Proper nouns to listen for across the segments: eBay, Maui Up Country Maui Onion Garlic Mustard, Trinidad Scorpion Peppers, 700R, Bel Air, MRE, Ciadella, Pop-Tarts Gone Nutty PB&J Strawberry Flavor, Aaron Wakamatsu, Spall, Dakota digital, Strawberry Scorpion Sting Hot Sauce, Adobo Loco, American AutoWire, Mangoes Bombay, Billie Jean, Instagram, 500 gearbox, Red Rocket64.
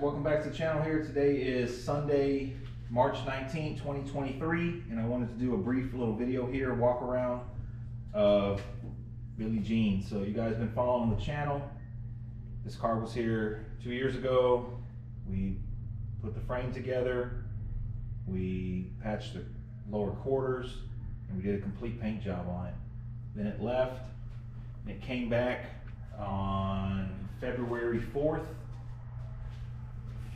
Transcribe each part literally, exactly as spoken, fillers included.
welcome back to the channel here. Today is Sunday, March nineteenth, twenty twenty-three, and I wanted to do a brief little video here, walk around of Billie Jean. So you guys been following the channel. This car was here two years ago. We put the frame together, we patched the lower quarters, and we did a complete paint job on it. Then it left, and it came back on February fourth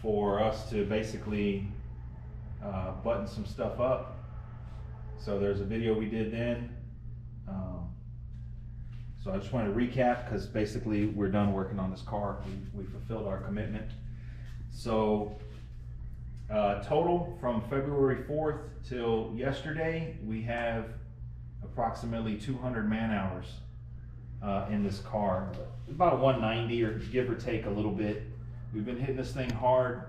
for us to basically uh, button some stuff up. So there's a video we did then. Um, so I just wanted to recap, because basically we're done working on this car. We, we fulfilled our commitment. So uh, total from February fourth till yesterday, we have approximately two hundred man hours uh, in this car, about one ninety, or give or take a little bit. We've been hitting this thing hard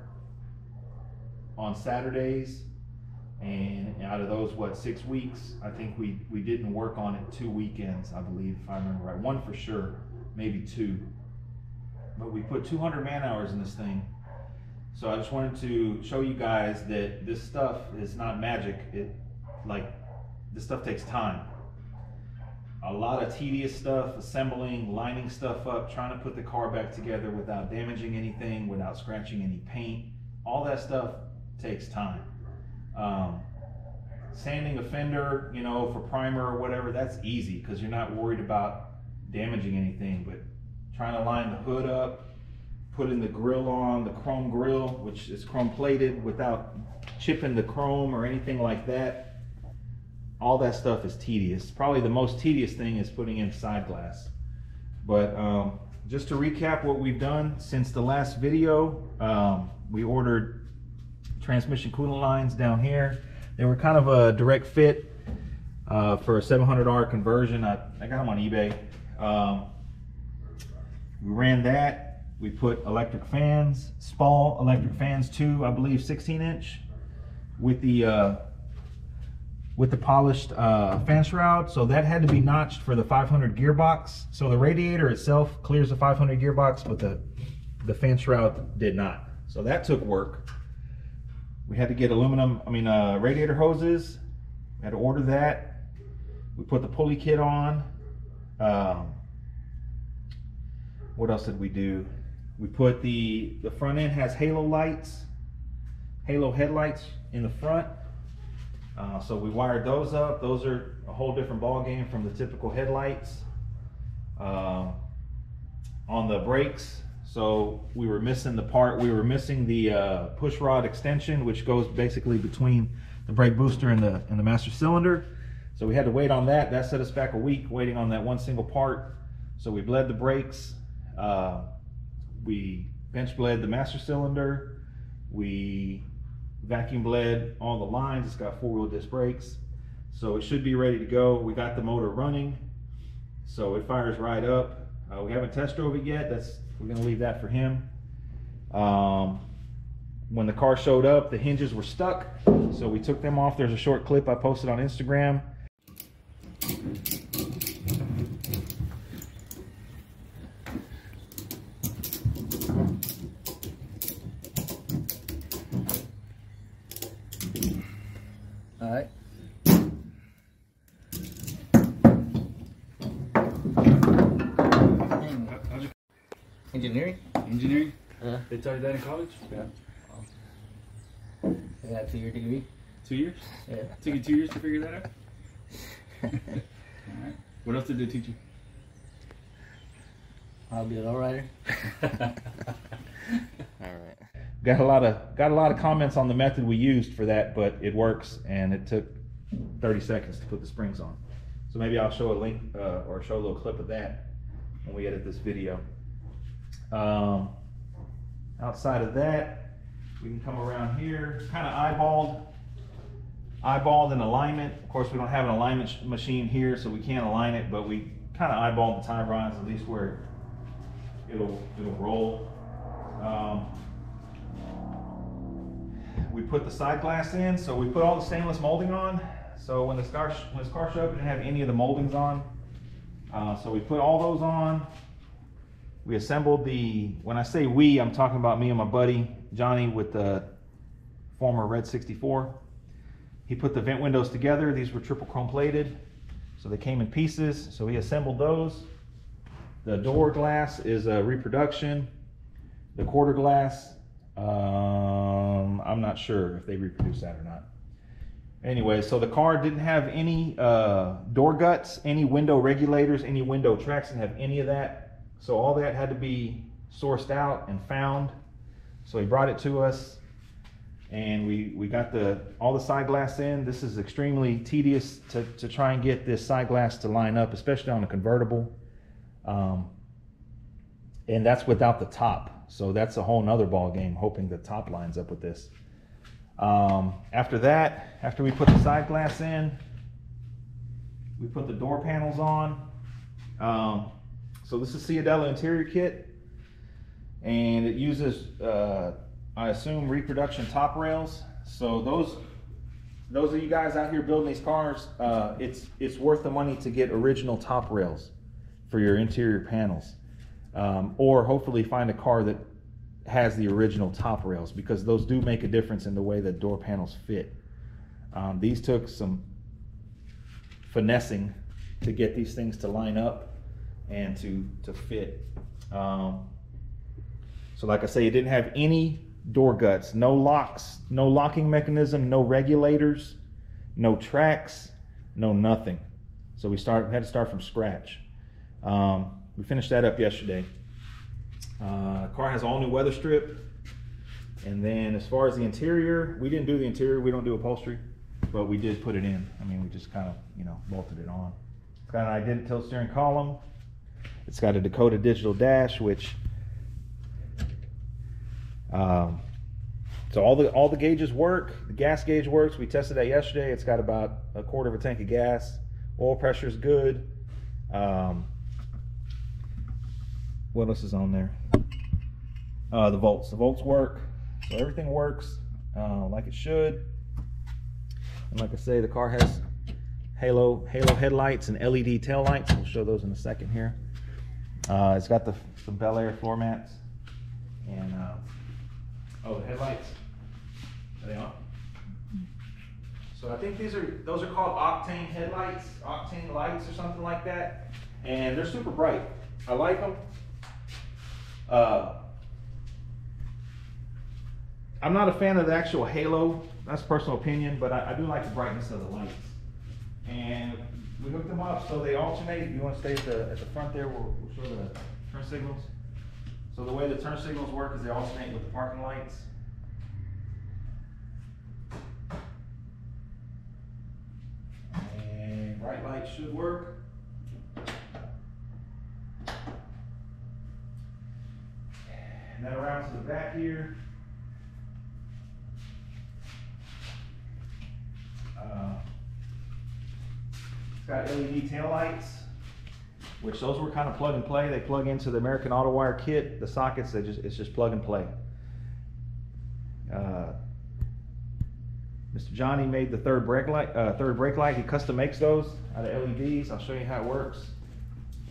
on Saturdays, and out of those, what, six weeks, I think we, we didn't work on it two weekends, I believe, if I remember right. One for sure, maybe two. But we put two hundred man hours in this thing. So I just wanted to show you guys that this stuff is not magic. It, like, this stuff takes time. A lot of tedious stuff, assembling, lining stuff up, trying to put the car back together without damaging anything, without scratching any paint. All that stuff takes time. Um, sanding a fender, you know, for primer or whatever, that's easy because you're not worried about damaging anything. But trying to line the hood up, putting the grill on, the chrome grill, which is chrome plated, without chipping the chrome or anything like that. All that stuff is tedious. Probably the most tedious thing is putting in side glass. But um, just to recap what we've done since the last video, um, we ordered transmission coolant lines down here. They were kind of a direct fit uh, for a seven hundred R conversion. I, I got them on eBay. Um, we ran that. We put electric fans, Spall electric fans, two, I believe, sixteen inch with the uh, with the polished uh, fan shroud. So that had to be notched for the five hundred gearbox. So the radiator itself clears the five hundred gearbox, but the, the fan shroud did not. So that took work. We had to get aluminum, I mean uh, radiator hoses. We had to order that. We put the pulley kit on. Um, what else did we do? We put the, the front end has halo lights, halo headlights in the front. Uh, so we wired those up. Those are a whole different ball game from the typical headlights. Uh, on the brakes, so we were missing the part. We were missing the uh, push rod extension, which goes basically between the brake booster and the and the master cylinder. So we had to wait on that. That set us back a week waiting on that one single part. So we bled the brakes. Uh, we bench bled the master cylinder. We vacuum bled all the lines. It's got four-wheel disc brakes, so it should be ready to go. We got the motor running, so it fires right up. Uh, we haven't test drove it yet. That's, we're gonna leave that for him. Um, when the car showed up, the hinges were stuck, so we took them off. There's a short clip I posted on Instagram. All right. Engineering? Engineering? Uh, they taught you that in college? Yeah. I got a two year degree. Two years? Yeah. Took you two years to figure that out? All right. What else did they teach you? I'll be an all rider. All right. Got a lot of got a lot of comments on the method we used for that, but it works, and it took thirty seconds to put the springs on. So maybe I'll show a link uh, or show a little clip of that when we edit this video. Um, outside of that, we can come around here, kind of eyeballed, eyeballed an alignment. Of course, we don't have an alignment machine here, so we can't align it, but we kind of eyeballed the tie rods, at least where it'll it'll roll. Um, We put the side glass in, so we put all the stainless molding on. So when this car, when this car showed up, it didn't have any of the moldings on. Uh, so we put all those on. We assembled the, when I say we, I'm talking about me and my buddy. Johnny with the former Red sixty-four. He put the vent windows together. These were triple chrome plated, so they came in pieces. So he assembled those. The door glass is a reproduction. The quarter glass, um, I'm not sure if they reproduce that or not. Anyway, so the car didn't have any uh, door guts, any window regulators, any window tracks, didn't have any of that. So all that had to be sourced out and found. So he brought it to us, and we, we got the all the side glass in. This is extremely tedious to, to try and get this side glass to line up, especially on a convertible. Um, and that's without the top. So that's a whole nother ball game, hoping the top lines up with this. Um, after that, after we put the side glass in, we put the door panels on. Um, so this is Ciadella interior kit, and it uses, uh, I assume, reproduction top rails. So those, those of you guys out here building these cars, uh, it's, it's worth the money to get original top rails for your interior panels, um, or hopefully find a car that has the original top rails, because those do make a difference in the way that door panels fit. Um, these took some finessing to get these things to line up and to to fit. Um, so like I say, it didn't have any door guts, no locks, no locking mechanism, no regulators, no tracks, no nothing. So we start we had to start from scratch. Um, we finished that up yesterday. Uh, car has all new weather strip. And then as far as the interior, we didn't do the interior, we don't do upholstery, but we did put it in. I mean, we just kind of, you know, bolted it on. It's got an identical tilt steering column. It's got a Dakota digital dash, which, um, so all the, all the gauges work. The gas gauge works. We tested that yesterday. It's got about a quarter of a tank of gas. Oil pressure is good. Um, What else is on there? Uh, the volts. The volts work. So everything works uh, like it should. And like I say, the car has halo halo headlights and L E D taillights. We'll show those in a second here. Uh, it's got the, the Bel Air floor mats. And, uh, oh, the headlights. Are they on? So I think these are, those are called octane headlights, octane lights or something like that. And they're super bright. I like them. Uh, I'm not a fan of the actual halo, that's personal opinion, but I, I do like the brightness of the lights. And we hooked them up so they alternate. You want to stay at the, at the front there, we'll, we'll show the turn signals. So the way the turn signals work is they alternate with the parking lights. And bright lights should work. And then around to the back here. Uh, it's got L E D taillights, which those were kind of plug and play. They plug into the American AutoWire kit. The sockets, they just it's just plug and play. Uh, Mister Johnny made the third brake light. Uh, third brake light. He custom makes those out of L E Ds. I'll show you how it works.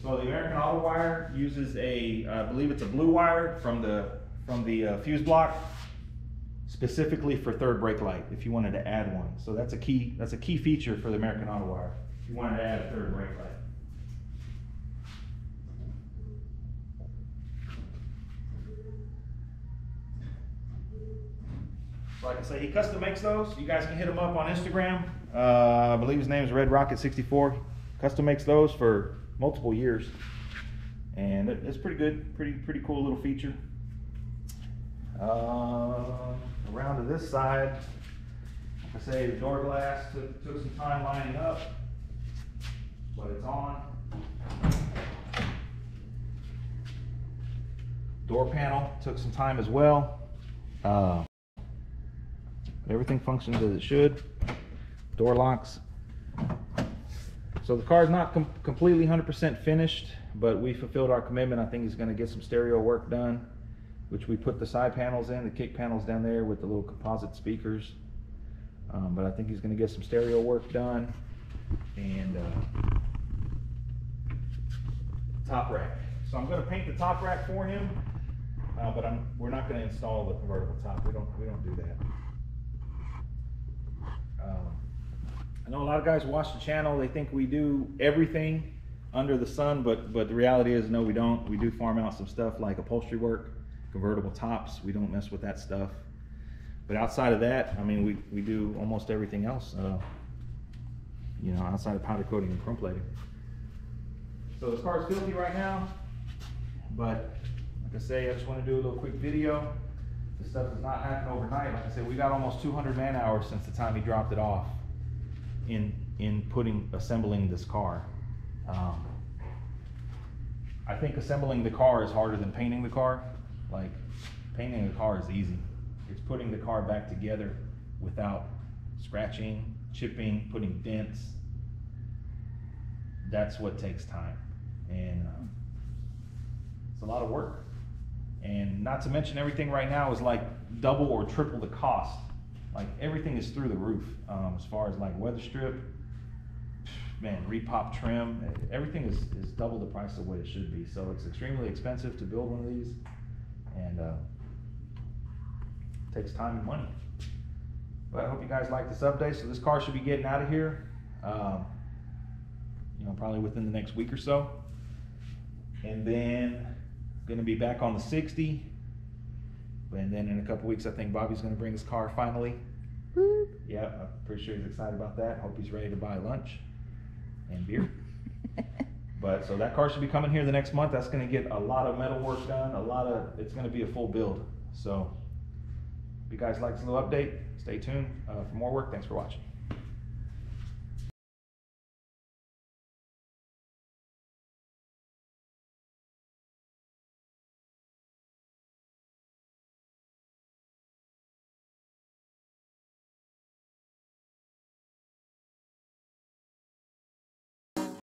So the American AutoWire uses a, I believe it's a blue wire from the from the uh, fuse block, specifically for third brake light. If you wanted to add one, so that's a key that's a key feature for the American AutoWire. If you wanted to add a third brake light. So like I say, he custom makes those. You guys can hit him up on Instagram. Uh, I believe his name is Red Rocket sixty-four. Custom makes those for multiple years, and it's pretty good, pretty pretty cool little feature. Uh, around to this side, like I say, the door glass took, took some time lining up, but it's on. Door panel took some time as well. Uh, everything functions as it should. Door locks. So the car is not com completely one hundred percent finished, but we fulfilled our commitment. I think he's going to get some stereo work done, which we put the side panels in, the kick panels down there with the little composite speakers. Um, but I think he's going to get some stereo work done and uh, top rack. So I'm going to paint the top rack for him. Uh, uh, but I'm, we're not going to install the convertible top. We don't we don't do that. Um, I know a lot of guys watch the channel. They think we do everything under the sun, but but the reality is no, we don't. We do farm out some stuff like upholstery work, convertible tops. We don't mess with that stuff. But outside of that, I mean, we we do almost everything else. Uh, you know, outside of powder coating and chrome plating. So this car is filthy right now, but like I say, I just want to do a little quick video. This stuff does not happen overnight. Like I said, we got almost two hundred man hours since the time he dropped it off in in putting assembling this car. Um, I think assembling the car is harder than painting the car. Like painting the car is easy. It's putting the car back together without scratching, chipping, putting dents. That's what takes time, and um, it's a lot of work. And not to mention everything right now is like double or triple the cost. Like everything is through the roof, um, as far as like weather strip, man, repop trim, everything is, is double the price of what it should be. So it's extremely expensive to build one of these, and uh, takes time and money. But I hope you guys like this update. So this car should be getting out of here, um, you know, probably within the next week or so. And then going to be back on the sixty. And then in a couple weeks, I think Bobby's going to bring his car finally. Woo. Yeah, I'm pretty sure he's excited about that. Hope he's ready to buy lunch and beer. But so that car should be coming here the next month. That's going to get a lot of metal work done. A lot of it's going to be a full build. So if you guys like this little update, stay tuned uh, for more work. Thanks for watching.